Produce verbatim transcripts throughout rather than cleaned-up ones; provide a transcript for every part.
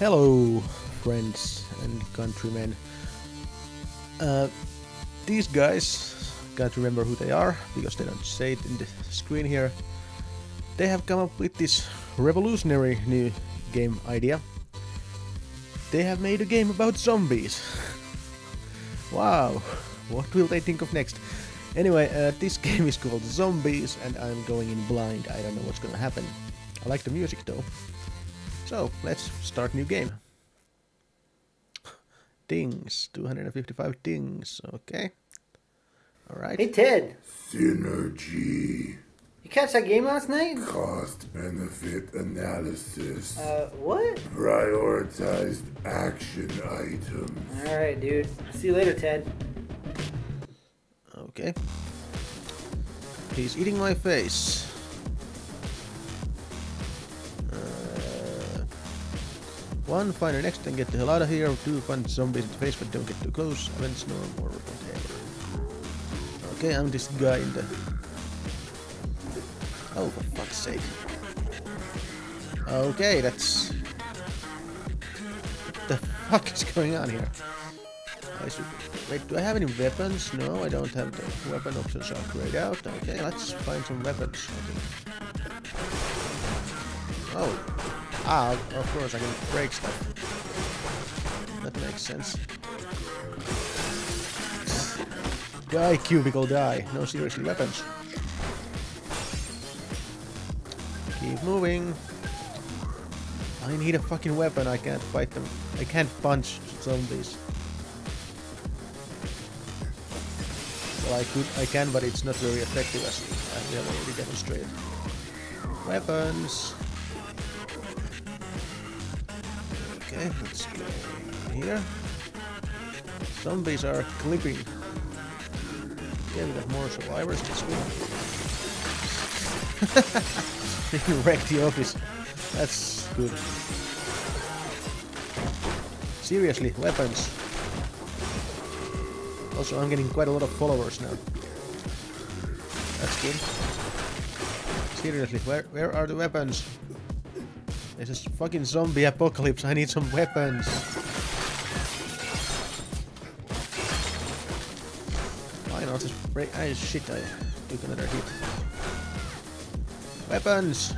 Hello, friends and countrymen. Uh, these guys, can't remember who they are because they don't say it in the screen here. They have come up with this revolutionary new game idea. They have made a game about zombies. Wow, what will they think of next? Anyway, uh, this game is called Zombies and I'm going in blind. I don't know what's gonna happen. I like the music though. So, let's start new game. Dings, two hundred fifty-five dings, okay. Alright. Hey Ted! Synergy. You catch that game last night? Cost-benefit analysis. Uh, what? Prioritized action items. Alright, dude. See you later, Ted. Okay. He's eating my face. Uh, one, find the next and get the hell out of here. Two, find zombies in the face but don't get too close. Event storm or whatever. Okay, I'm this guy in the... Oh, for fuck's sake. Okay, that's... What the fuck is going on here? I should... Wait, do I have any weapons? No, I don't have the weapon options are grayed out. Okay, let's find some weapons. I think. Oh. Ah, of course, I can break stuff. That makes sense. Die, cubicle, die. No, seriously, weapons. Keep moving. I need a fucking weapon. I can't fight them. I can't punch zombies. Well, I could. I can, but it's not very effective as we have already demonstrated. Weapons. Okay, let's go here. Zombies are clipping. Yeah, we got more survivors. That's good. You wrecked the office. That's good. Seriously, weapons. Also, I'm getting quite a lot of followers now. That's good. Seriously, where where are the weapons? This is fucking zombie apocalypse. I need some weapons. Why not just break? Ah, shit! I took another hit. Weapons!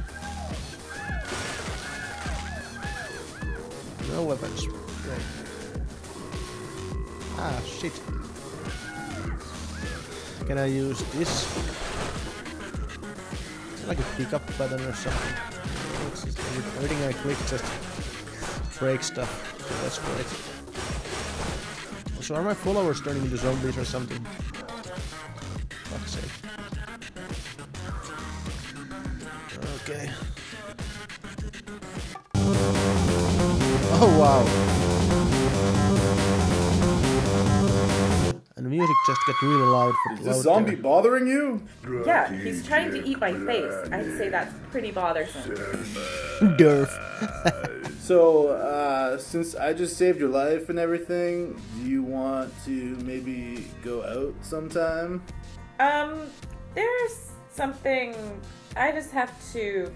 No weapons. Great. Ah, shit. Can I use this? It's like a pickup button or something. It's just, everything I click just breaks stuff. So that's great. Also, are my followers turning into zombies or something? Fuck's sake. Okay. Oh wow. And the music just got really loud. For Is the zombie there. bothering you? Yeah, he's trying to eat my face. I'd say that's pretty bothersome. Derf. So, uh, since I just saved your life and everything, do you want to maybe go out sometime? Um, there's something... I just have to...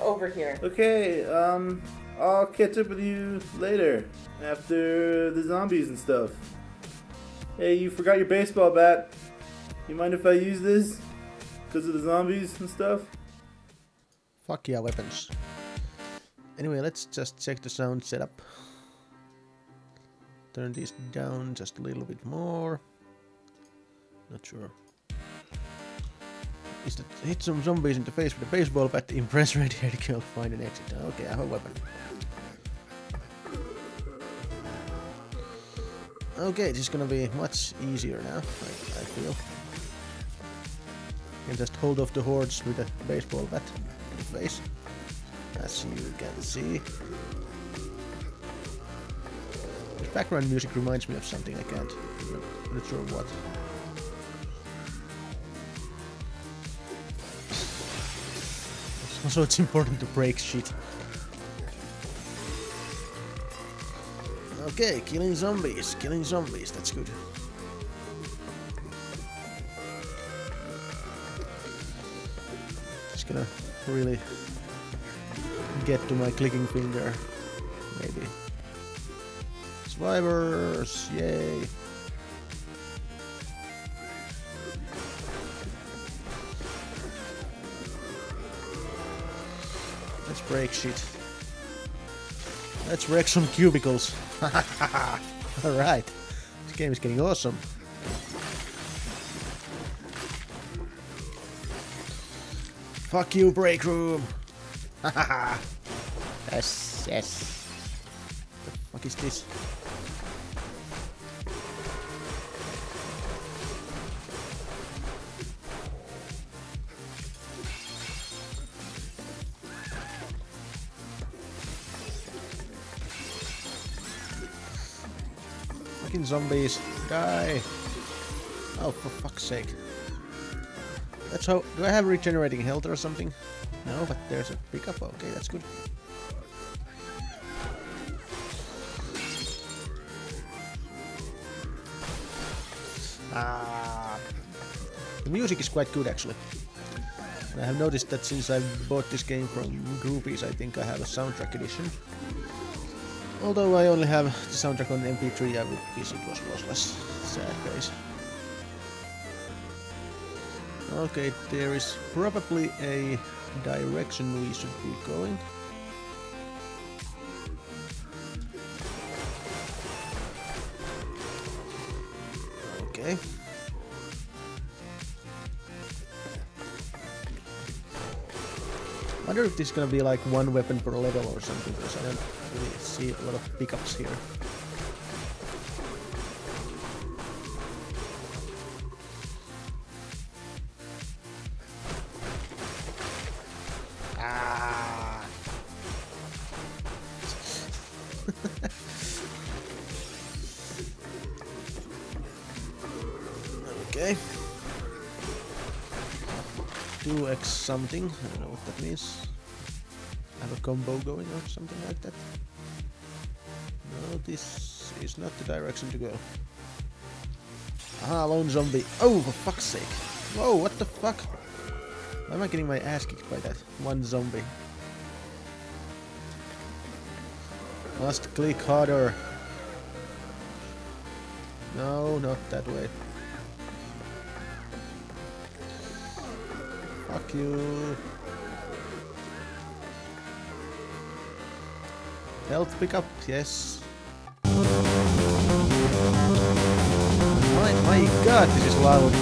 over here. Okay, um... I'll catch up with you later. After the zombies and stuff. Hey, you forgot your baseball bat. You mind if I use this? Because of the zombies and stuff? Fuck yeah, weapons. Anyway, let's just check the sound setup. Turn this down just a little bit more. Not sure. Is to hit some zombies in the face with a baseball bat to impress red-haired girl, find an exit. Okay, I have a weapon. Okay, this is gonna be much easier now, I, I feel. You can just hold off the hordes with a baseball bat in the face, as you can see. The background music reminds me of something I can't, I'm not sure what. Also, it's important to break shit. Okay, killing zombies, killing zombies, that's good. Just gonna really get to my clicking finger, maybe. Survivors, yay. Let's break shit. Let's wreck some cubicles. Alright. This game is getting awesome. Fuck you, break room. Yes, yes. What the fuck is this? Fucking zombies. Die. Oh, for fuck's sake. That's how. Do I have regenerating health or something? No, but there's a pickup. Okay, that's good. Ah, the music is quite good actually. I have noticed that since I bought this game from Groovies, I think I have a soundtrack edition. Although I only have the soundtrack on M P three, I would guess it was lossless. Sad face. Okay, there is probably a direction we should be going. Okay. I wonder if this is gonna be like one weapon per level or something, because I don't really see a lot of pickups here. Something, I don't know what that means. Have a combo going or something like that. No, this is not the direction to go. Aha, lone zombie. Oh, for fuck's sake. Whoa, what the fuck? Why am I getting my ass kicked by that one zombie? Must click harder. No, not that way. Fuck you. Health pickup, yes. My, my god, this is loud.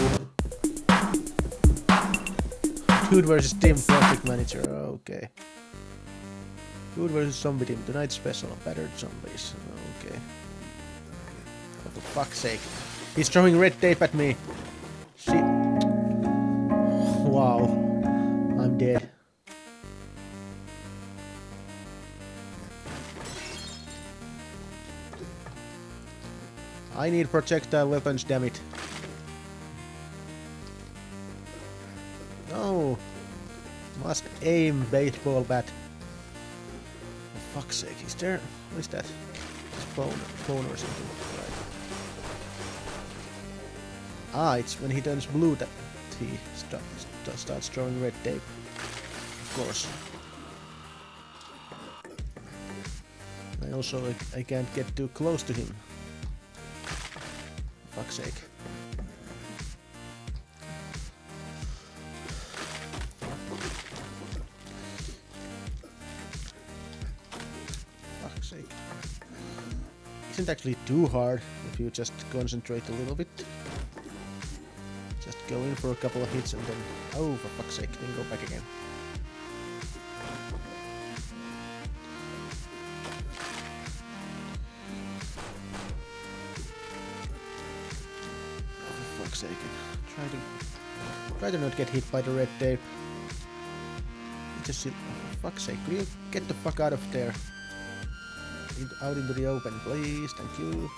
Dude versus Team Project Manager, okay. Dude versus Zombie Team, tonight's special, battered zombies, okay. For the fuck's sake. He's throwing red tape at me. Shit. Wow, I'm dead. I need projectile weapons, damn it. No, must aim, baseball bat. For fuck's sake, is there? What is that? It's bone, bone or something. Right. Ah, it's when he turns blue that he stops. Starts throwing red tape, of course. I also I, I can't get too close to him. For fuck's sake. For fuck's sake. Isn't actually too hard if you just concentrate a little bit. Go in for a couple of hits and then, oh for fuck's sake, then go back again. Oh, for fuck's sake, try to try to not get hit by the red tape. Just oh, for fuck's sake, will you get the fuck out of there? Out into the open, please, thank you.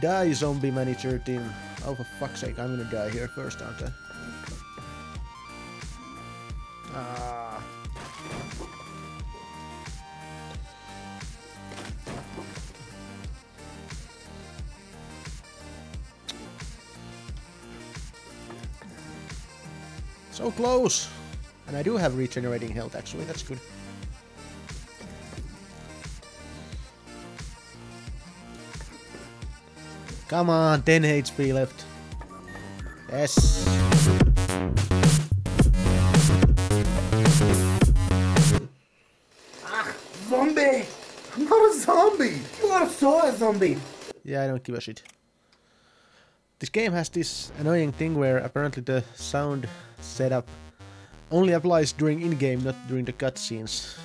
Die, zombie manager team. Oh, for fuck's sake, I'm gonna die here first, aren't I? Ah. So close! And I do have regenerating health, actually, that's good. Come on, ten H P left. Yes. Ah, zombie! I'm not a zombie! You are so a zombie! Yeah, I don't give a shit. This game has this annoying thing where apparently the sound setup only applies during in-game, not during the cutscenes.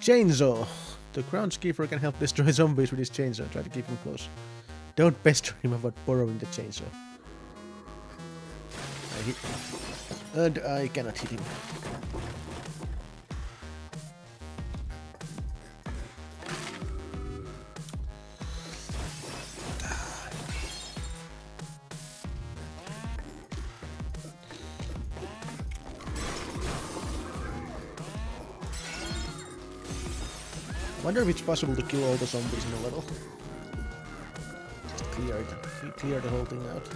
Chainsaw! The groundskeeper can help destroy zombies with his chainsaw. Try to keep him close. Don't pester him about borrowing the chainsaw. I hit him. And I cannot hit him. I wonder if it's possible to kill all the zombies in a level. Just clear it. Clear the whole thing out.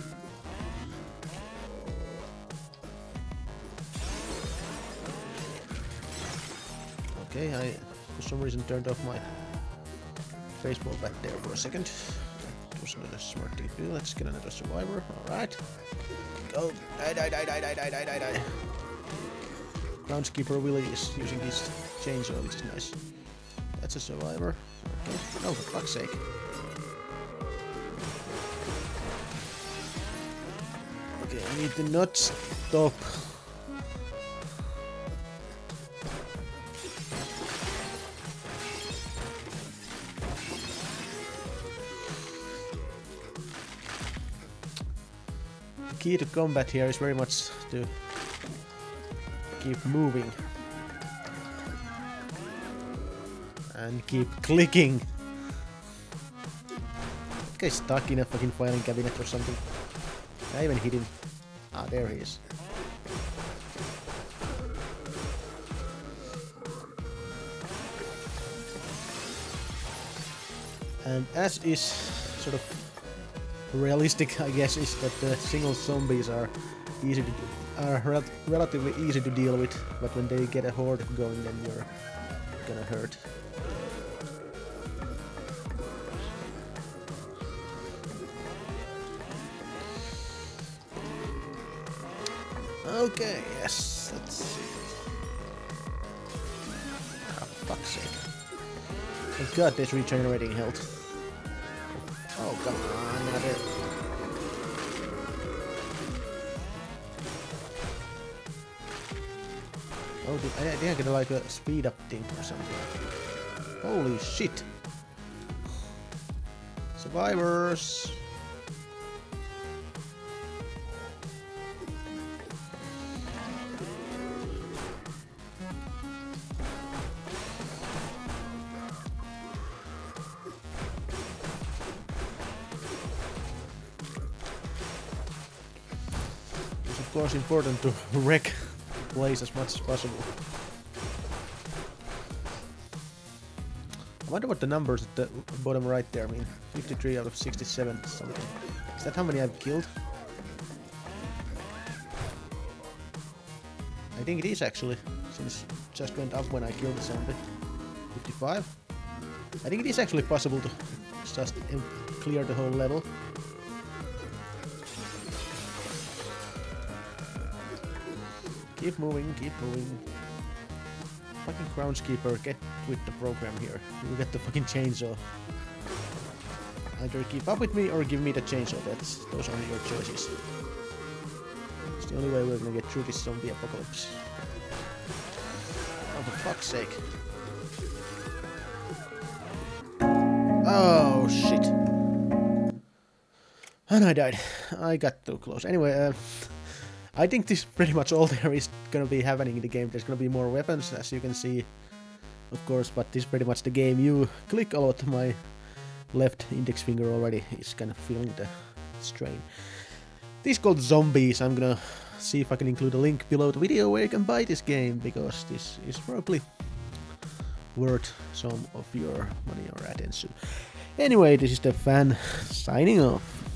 Okay, I for some reason turned off my baseball back there for a second. That was not a smart thing to do. Let's get another survivor. Alright. Go! Die, die, die, die, die, die, die, die. Groundskeeper Willie is using his chainsaw, which is nice. That's a survivor. Okay. No, for fuck's sake. Okay, I need to not stop. The key to combat here is very much to keep moving. And keep clicking. This guy's stuck in a fucking filing cabinet or something. Did I even hit him? Ah, there he is. And as is sort of realistic, I guess, is that the single zombies are easy to are rel relatively easy to deal with, but when they get a horde going, then you're gonna hurt. Okay, yes, let's see. Ah, fuck's sake. Thank god there's regenerating health. Oh, come on, another. Oh, dude, I think I get like a speed up thing or something. Holy shit. Survivors. Of course, important to wreck the place as much as possible. I wonder what the numbers at the bottom right there mean. fifty-three out of sixty-seven something. Is that how many I've killed? I think it is actually, since it just went up when I killed something. fifty-five? I think it is actually possible to just clear the whole level. Keep moving, keep moving. Fucking groundskeeper, get with the program here. You get the fucking chainsaw. Either keep up with me or give me the chainsaw. That's those are your choices. It's the only way we're gonna get through this zombie apocalypse. Oh, for fuck's sake. Oh shit. And I died. I got too close. Anyway, uh I think this is pretty much all there is going to be happening in the game. There's going to be more weapons, as you can see, of course, but this is pretty much the game. You click a lot. My left index finger already is kind of feeling the strain. This is called Zombies. I'm going to see if I can include a link below the video where you can buy this game, because this is probably worth some of your money or attention. Anyway, this is the fan signing off.